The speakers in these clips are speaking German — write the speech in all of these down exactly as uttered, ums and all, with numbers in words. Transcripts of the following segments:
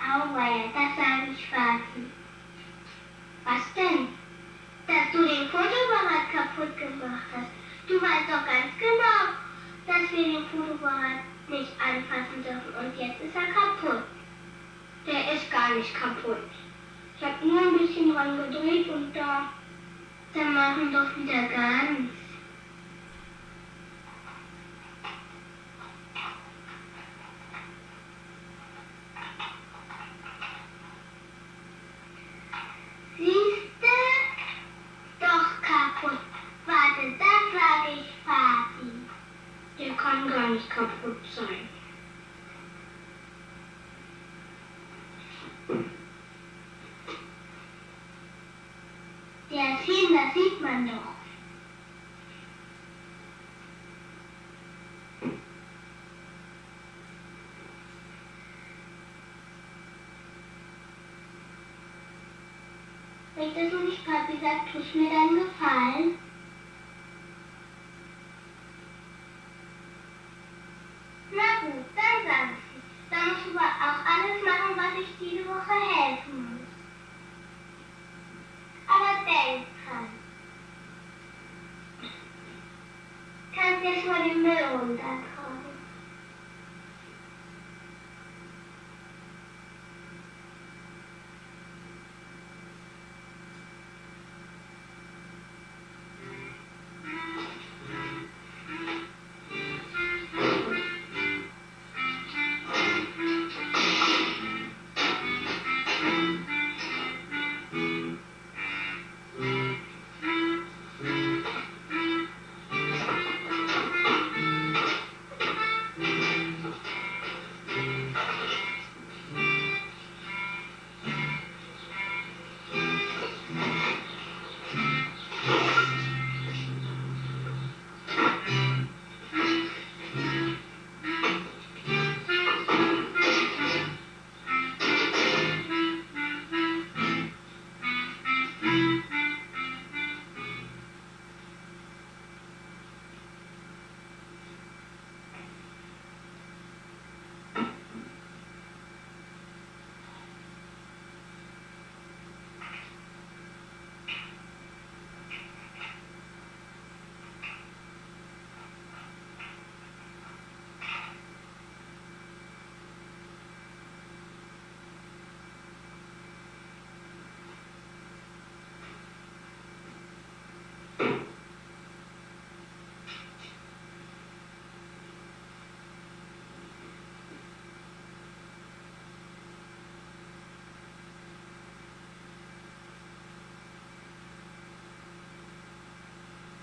How were the sandwich party? Was denn? Dass du den Fotoapparat kaputt gemacht hast. Du weißt doch ganz genau, dass wir den Fotoapparat nicht anfassen dürfen und jetzt ist er kaputt. Der ist gar nicht kaputt. Ich habe nur ein bisschen dran gedreht und da, da machen doch wieder gar nichts. Der ist hin, das sieht man doch. Wenn das noch nicht Papi sagt, tust mir dann Gefallen. Na gut, dann sag ich. Dann musst du aber auch alles machen, was ich diese Woche helfen muss.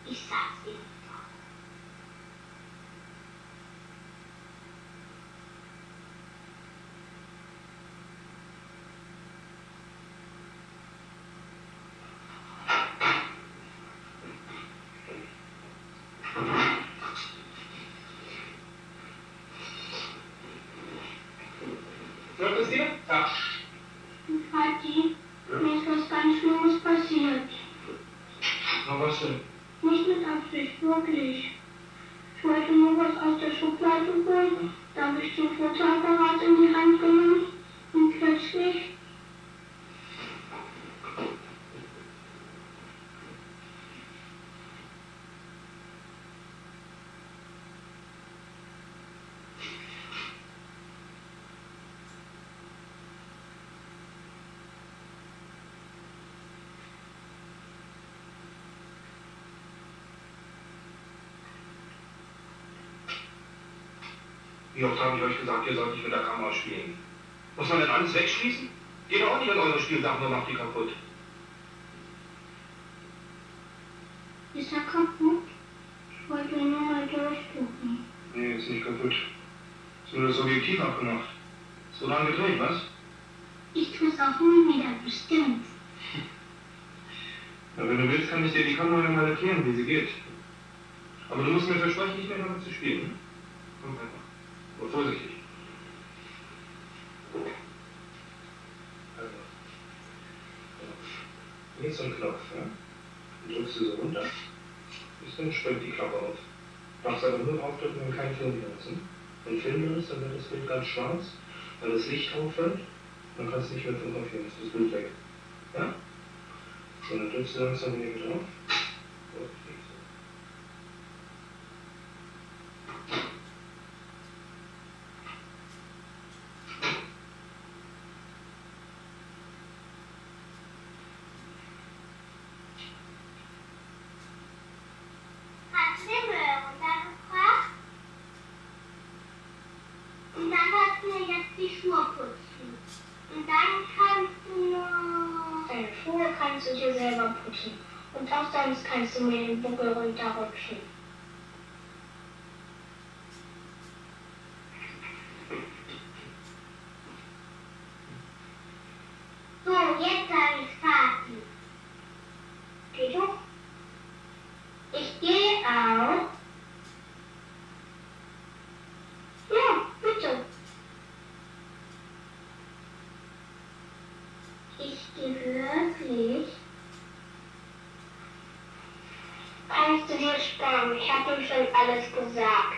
Ich sag's dir. Hört es dir? Ja. Vati, mir ist was ganz Schlimmes passiert. Na, was denn? Nicht mit Absicht, wirklich. Ich wollte nur was aus der Schublade holen, da habe ich den Fotoapparat in die Hand genommen und plötzlich... Wie oft habe ich euch gesagt, ihr sollt nicht mit der Kamera spielen? Muss man denn alles wegschließen? Geht doch auch nicht in eure Spielsachen und macht die kaputt. Ist er kaputt? Ich wollte nur mal durchgucken. Nee, ist nicht kaputt. Ist nur das Objektiv abgemacht. Ist so lange gedreht, was? Ich tue es auch nie wieder, bestimmt. Na, wenn du willst, kann ich dir die Kamera ja mal erklären, wie sie geht. Aber du musst mir versprechen, nicht mehr damit zu spielen. Komm einfach. Und vorsichtig. Also. Links am Knopf, ja? Du drückst sie so runter. Bis dann springt die Klappe auf. Machst aber nur aufdrücken und keinen Film benutzen. Wenn Film drin ist, dann wird das Bild ganz schwarz, weil das Licht auffällt. dann kannst du nicht mehr fotografieren, das ist das Bild weg. Ja? Und dann drückst du langsam wieder drauf. Kannst du dir selber putzen. Und auch sonst kannst du mir den Buckel runterrutschen. So, jetzt habe ich Party. Geh du? Ich gehe auch. Ja, bitte. Ich gehe wirklich. Kannst du dir sparen? Ich habe ihm schon alles gesagt.